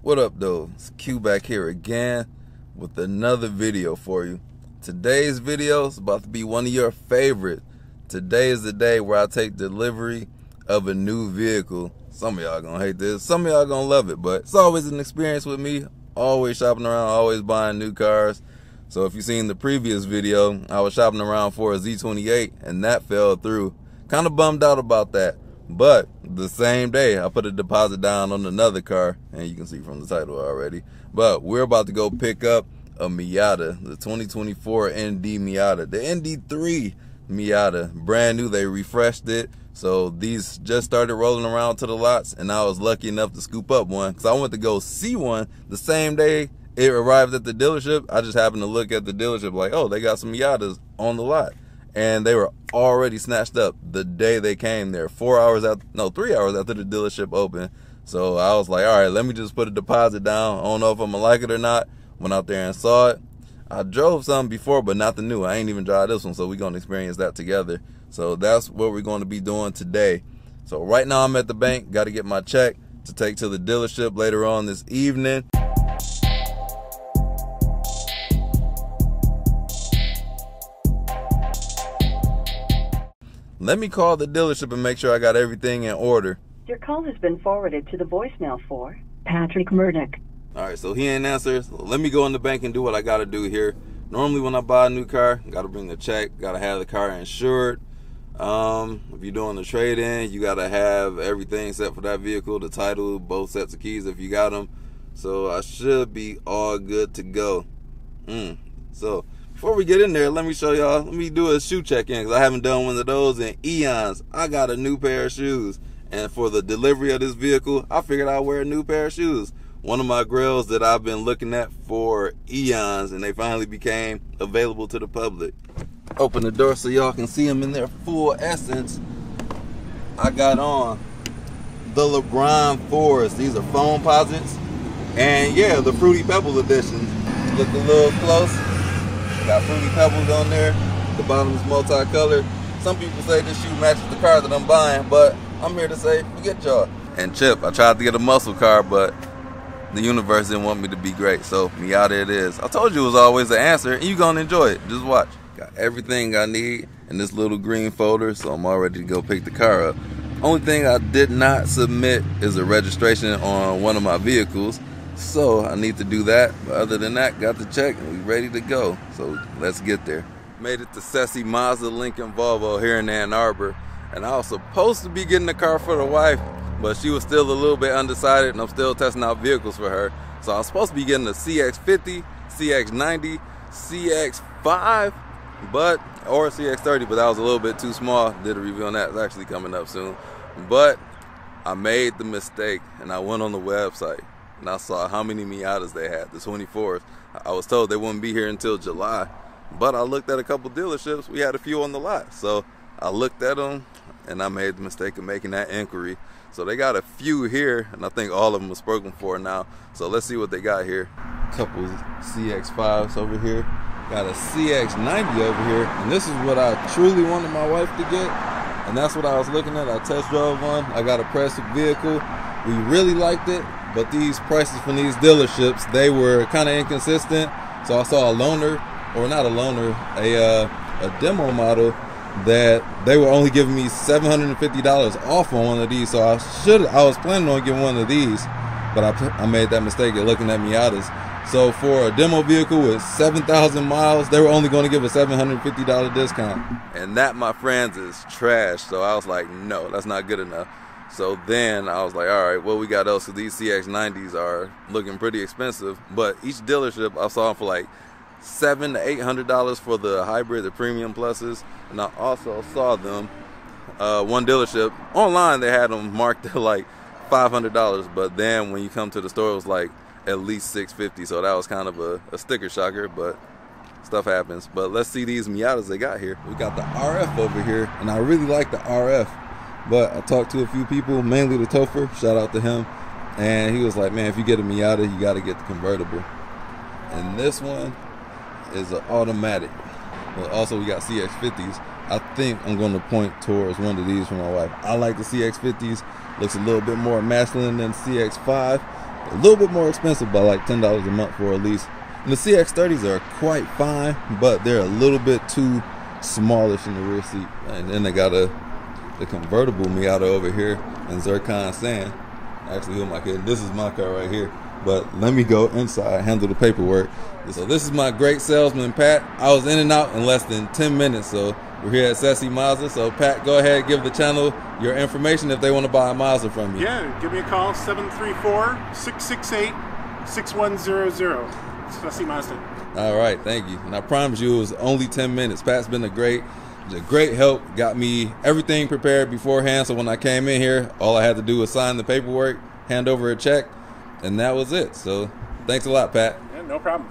What up though, it's Q back here again with another video for you. Today's video is about to be one of your favorites. Today is the day where I take delivery of a new vehicle. Some of y'all gonna hate this, some of y'all gonna love it, but it's always an experience with me. Always shopping around, always buying new cars. So if you've seen the previous video, I was shopping around for a Z28 and that fell through. Kind of bummed out about that. But the same day, I put a deposit down on another car, and you can see from the title already. But we're about to go pick up a Miata, the 2024 ND Miata, the ND3 Miata, brand new. They refreshed it, so these just started rolling around to the lots, and I was lucky enough to scoop up one because I went to go see one the same day it arrived at the dealership. I just happened to look at the dealership like, oh, they got some Miatas on the lot. And they were already snatched up the day they came there, 3 hours after the dealership opened. So I was like, all right, let me just put a deposit down. I don't know if I'm gonna like it or not. Went out there and saw it. I drove some before, but not the new. I ain't even drive this one, so we're gonna experience that together. So that's what we're gonna be doing today. So right now I'm at the bank, gotta get my check to take to the dealership later on this evening. Let me call the dealership and make sure I got everything in order. Your call has been forwarded to the voicemail for Patrick Murdoch. Alright, so he ain't answer. So let me go in the bank and do what I gotta do here. Normally when I buy a new car, gotta bring the check, gotta have the car insured. If you're doing the trade-in, you gotta have everything set for that vehicle, the title, both sets of keys if you got them. So I should be all good to go. So before we get in there, let me show y'all, let me do a shoe check-in because I haven't done one of those in eons. I got a new pair of shoes, and for the delivery of this vehicle, I figured I'd wear a new pair of shoes. One of my grails that I've been looking at for eons, and they finally became available to the public. Open the door so y'all can see them in their full essence. I got on the LeBron 4s. These are foam posits, and yeah, the Fruity Pebbles edition. Look a little close. Got Fruity Pebbles on there. The bottom is multicolored. Some people say this shoe matches the car that I'm buying, but I'm here to say, forget y'all. And Chip, I tried to get a muscle car, but the universe didn't want me to be great, so Miata it is. I told you it was always the answer, and you're gonna enjoy it. Just watch. Got everything I need in this little green folder, so I'm all ready to go pick the car up. Only thing I did not submit is a registration on one of my vehicles. So I need to do that, but other than that, got the check and we ready to go. So let's get there. Made it to Sessie Mazza Lincoln Volvo here in Ann Arbor, and I was supposed to be getting a car for the wife, but she was still a little bit undecided, and I'm still testing out vehicles for her. So I was supposed to be getting a CX50, CX90, CX5, but or CX30, but that was a little bit too small. Did a review on that. It's actually coming up soon. But I made the mistake and I went on the website and I saw how many Miatas they had, the 24s. I was told they wouldn't be here until July, but I looked at a couple dealerships. We had a few on the lot, so I looked at them, and I made the mistake of making that inquiry. So they got a few here, and I think all of them are spoken for now, so let's see what they got here. Couple CX-5s over here. Got a CX-90 over here, and this is what I truly wanted my wife to get, and that's what I was looking at. I test drove one. I got a press vehicle. We really liked it. But these prices from these dealerships, they were kind of inconsistent. So I saw a loaner, or not a loaner, a demo model that they were only giving me $750 off on one of these. So I was planning on getting one of these, but I made that mistake of looking at Miatas. So for a demo vehicle with 7,000 miles, they were only going to give a $750 discount. And that, my friends, is trash. So I was like, no, that's not good enough. So then I was like, all right, what we got else? So these CX90s are looking pretty expensive, but each dealership I saw them for like $700 to $800 for the hybrid, the premium pluses, and I also saw them one dealership online they had them marked at like $500, but then when you come to the store it was like at least $650, so that was kind of a sticker shocker, but stuff happens. But let's see these Miatas they got here. We got the RF over here, and I really like the RF. But I talked to a few people, mainly to Topher, shout out to him, and he was like, man, if you get a Miata, you gotta get the convertible. And this one is an automatic. But also we got CX50s. I think I'm gonna point towards one of these for my wife. I like the CX50s, looks a little bit more masculine than CX5, a little bit more expensive by like $10 a month for a lease. And the CX-30s are quite fine, but they're a little bit too smallish in the rear seat. And then they got the convertible Miata over here in Zircon Sand. Actually, who am I kidding? This is my car right here. But let me go inside, handle the paperwork. So this is my great salesman, Pat. I was in and out in less than 10 minutes. So we're here at Sessie Mazza. So Pat, go ahead, give the channel your information if they want to buy a Mazza from you. Yeah, give me a call, 734-668-6100. Sessie Mazza. All right, thank you. And I promise you it was only 10 minutes. Pat's been a great help, got me everything prepared beforehand. So when I came in here, all I had to do was sign the paperwork, hand over a check, and that was it. So thanks a lot, Pat. Yeah, no problem.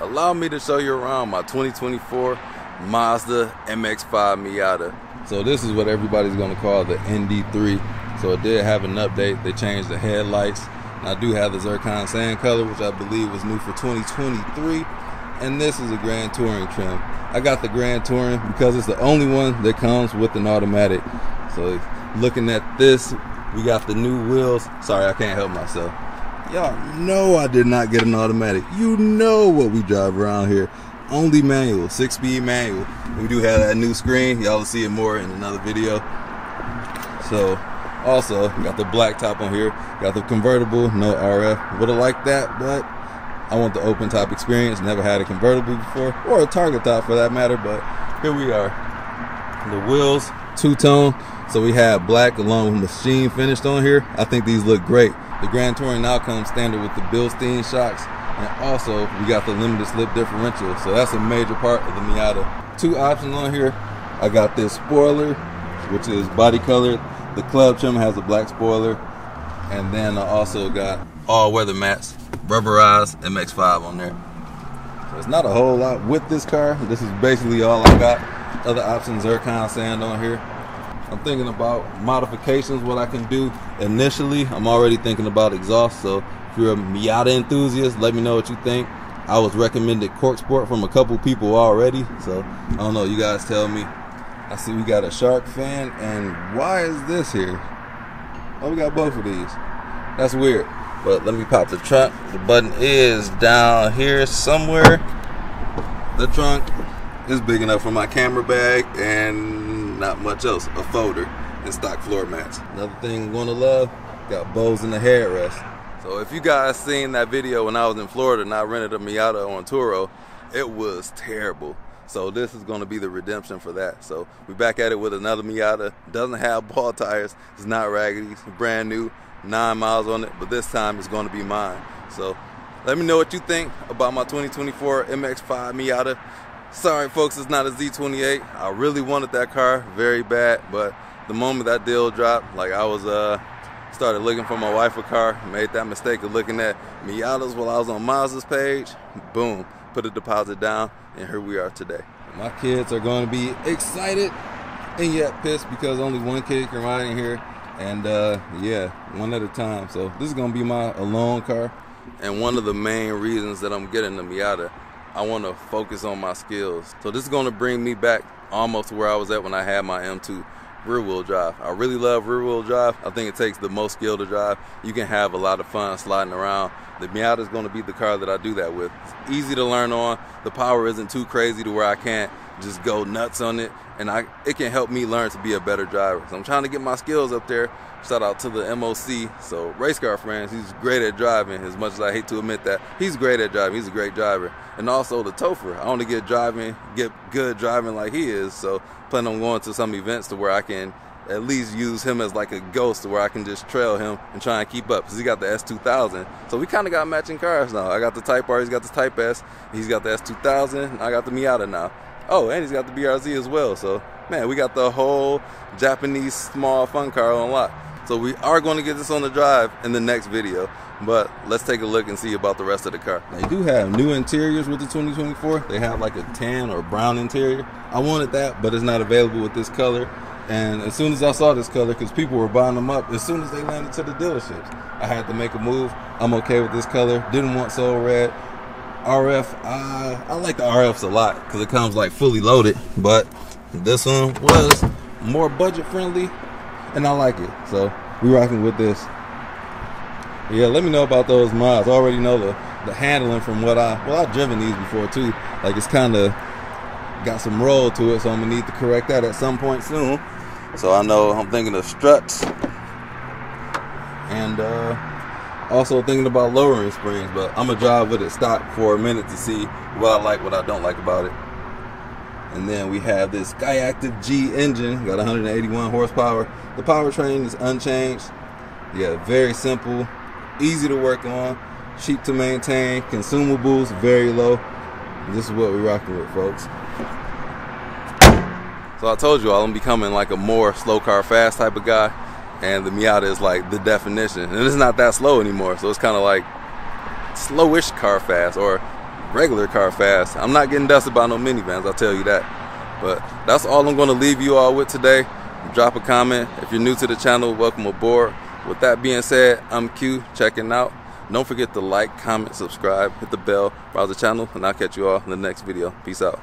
Allow me to show you around my 2024 Mazda MX-5 Miata. So this is what everybody's gonna call the ND3. So it did have an update. They changed the headlights. And I do have the Zircon Sand color, which I believe was new for 2023. And this is a Grand Touring trim. I got the Grand Touring because it's the only one that comes with an automatic. So looking at this, we got the new wheels. Sorry, I can't help myself. Y'all know I did not get an automatic. You know what we drive around here. Only manual, 6-speed manual. We do have that new screen. Y'all will see it more in another video. So, also, got the black top on here. Got the convertible, no RF. Would have liked that, but I want the open top experience. Never had a convertible before, or a target top for that matter, but here we are. The wheels, two-tone. So we have black along with machine finished on here. I think these look great. The Grand Touring now comes standard with the Bilstein shocks, and also we got the limited slip differential, so that's a major part of the Miata. Two options on here. I got this spoiler, which is body colored. The club trim has a black spoiler, and then I also got all-weather mats, rubberized MX-5 on there. So it's not a whole lot with this car. This is basically all I got. Other options, Zircon Sand on here. I'm thinking about modifications, what I can do. Initially, I'm already thinking about exhaust, so if you're a Miata enthusiast, let me know what you think. I was recommended Corksport from a couple people already, so I don't know, you guys tell me. I see we got a shark fan, and why is this here? Oh, we got both of these. That's weird, but let me pop the trunk. The button is down here somewhere. The trunk is big enough for my camera bag, and not much else, a folder and stock floor mats. Another thing I'm gonna love, got bows in the headrest. So if you guys seen that video when I was in Florida and I rented a Miata on Turo, it was terrible. So this is gonna be the redemption for that. So we're back at it with another Miata. Doesn't have ball tires, it's not raggedy, it's brand new, 9 miles on it, but this time it's gonna be mine. So let me know what you think about my 2024 MX-5 Miata. Sorry folks, it's not a Z28. I really wanted that car very bad, but the moment that deal dropped, like I was started looking for my wife a car, made that mistake of looking at Miatas while I was on Mazda's page, boom, put a deposit down, and here we are today. My kids are going to be excited and yet pissed because only one kid can ride in here, and yeah, one at a time. So this is going to be my alone car, and one of the main reasons that I'm getting the Miata, I want to focus on my skills. So this is going to bring me back almost to where I was at when I had my M2 rear-wheel drive. I really love rear-wheel drive. I think it takes the most skill to drive. You can have a lot of fun sliding around. The Miata is going to be the car that I do that with. It's easy to learn on. The power isn't too crazy to where I can't just go nuts on it, and it can help me learn to be a better driver. So I'm trying to get my skills up there. Shout out to the MOC, so race car friends, he's great at driving. As much as I hate to admit that, he's great at driving. He's a great driver. And also the Topher, I only get good driving like he is, so plan on going to some events to where I can at least use him as like a ghost, to where I can just trail him and try and keep up, because he got the S2000. So we kind of got matching cars now. I got the Type R, he's got the Type S, he's got the S2000, and I got the Miata now. Oh, and he's got the BRZ as well. So, man, we got the whole Japanese small fun car on lock. So we are going to get this on the drive in the next video, but let's take a look and see about the rest of the car. They do have new interiors with the 2024. They have like a tan or brown interior. I wanted that, but it's not available with this color. And as soon as I saw this color, because people were buying them up, as soon as they landed to the dealerships, I had to make a move. I'm okay with this color. Didn't want soul red. RF, I like the RFs a lot because it comes like fully loaded, but this one was more budget friendly and I like it. So we rocking with this. Yeah, let me know about those mods. I already know the handling from what I've driven these before too. Like it's kind of got some roll to it, so I'm gonna need to correct that at some point soon. So I know I'm thinking of struts and also thinking about lowering springs, but I'm gonna drive with it stock for a minute to see what I like, what I don't like about it. And then we have this Skyactiv-G engine, got 181 horsepower. The powertrain is unchanged. Yeah, very simple, easy to work on, cheap to maintain, consumables very low. And this is what we're rocking with, folks. So I told you all, I'm becoming like a more slow car fast type of guy, and the Miata is like the definition. And it's not that slow anymore, so it's kind of like slowish car fast or regular car fast. I'm not getting dusted by no minivans, I'll tell you that. But that's all I'm going to leave you all with today. Drop a comment. If you're new to the channel, welcome aboard. With that being said, I'm Q, checking out. Don't forget to like, comment, subscribe, hit the bell, browse the channel, and I'll catch you all in the next video. Peace out.